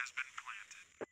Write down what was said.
has been planted.